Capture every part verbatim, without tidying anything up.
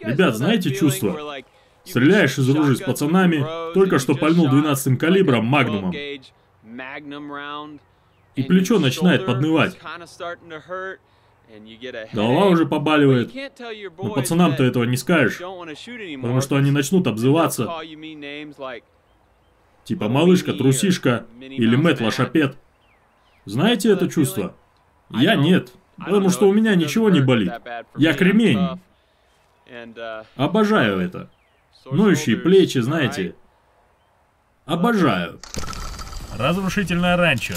Ребят, знаете чувство? Стреляешь из ружья с пацанами, только что пальнул двенадцатым калибром магнумом. И плечо начинает поднывать. Голова уже побаливает. Но пацанам-то этого не скажешь, потому что они начнут обзываться. Типа малышка, трусишка или Мэтт лошапед. Знаете это чувство? Я нет, потому что у меня ничего не болит. Я кремень. Обожаю это. Ноющие плечи, знаете. Обожаю. Разрушительное ранчо.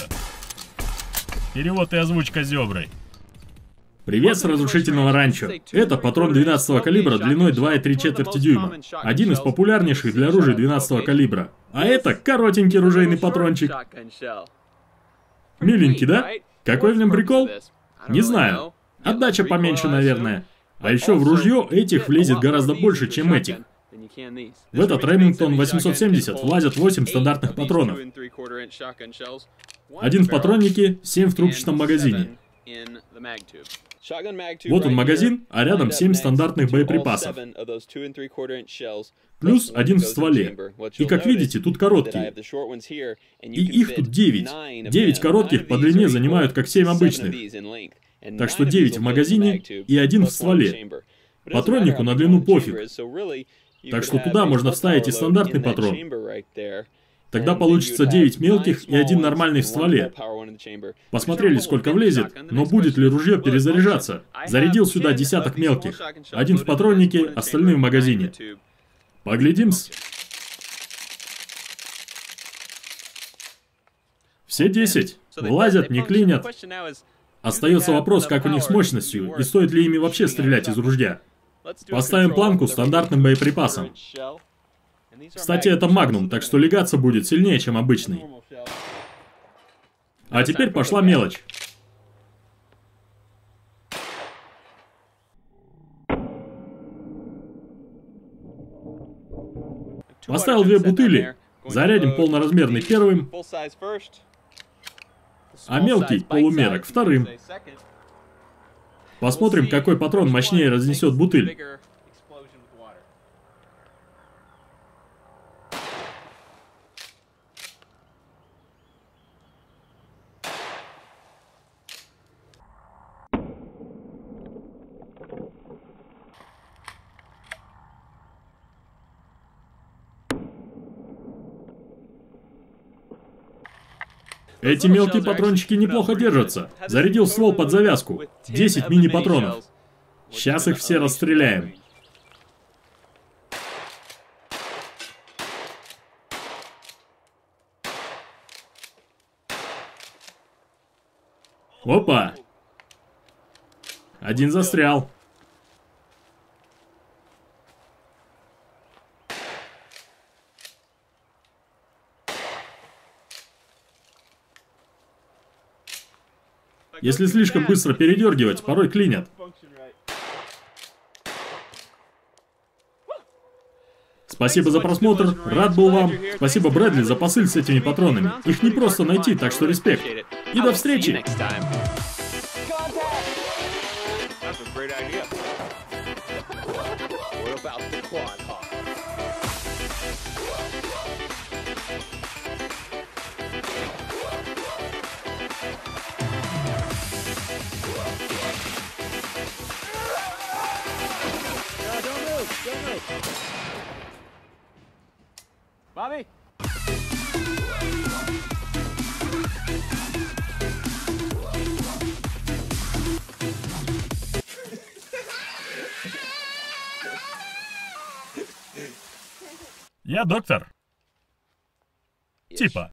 Перевод и озвучка Зёброй. Привет с разрушительного ранчо. Это патрон двенадцатого калибра длиной два и три четверти дюйма. Один из популярнейших для оружия двенадцатого калибра. А это коротенький ружейный патрончик. Миленький, да? Какой в нем прикол? Не знаю. Отдача поменьше, наверное. А еще в ружье этих влезет гораздо больше, чем этих. В этот Remington восемьсот семьдесят влазят восемь стандартных патронов. Один в патроннике, семь в трубчатом магазине. Вот он магазин, а рядом семь стандартных боеприпасов. Плюс один в стволе. И как видите, тут короткие. И их тут девять. девять коротких по длине занимают как семь обычных. Так что девять в магазине и один в стволе. Патроннику на длину пофиг. Так что туда можно вставить и стандартный патрон. Тогда получится девять мелких и один нормальный в стволе. Посмотрели, сколько влезет, но будет ли ружье перезаряжаться. Зарядил сюда десяток мелких. Один в патроннике, остальные в магазине. Поглядим-с. Все десять. Влазят, не клинят. Остается вопрос, как у них с мощностью, и стоит ли ими вообще стрелять из ружья. Поставим планку стандартным боеприпасом. Кстати, это Magnum, так что легаться будет сильнее, чем обычный. А теперь пошла мелочь. Поставил две бутыли. Зарядим полноразмерный первым, а мелкий полумерок вторым. Посмотрим, какой патрон мощнее разнесет бутыль. Эти мелкие патрончики неплохо держатся. Зарядил ствол под завязку. десять мини-патронов. Сейчас их все расстреляем. Опа! Один застрял. Если слишком быстро передергивать, порой клинят. Спасибо за просмотр, рад был вам. Спасибо Брэдли за посыль с этими патронами. Их не просто найти, так что респект. И до встречи! Bobby? Я доктор. Типа.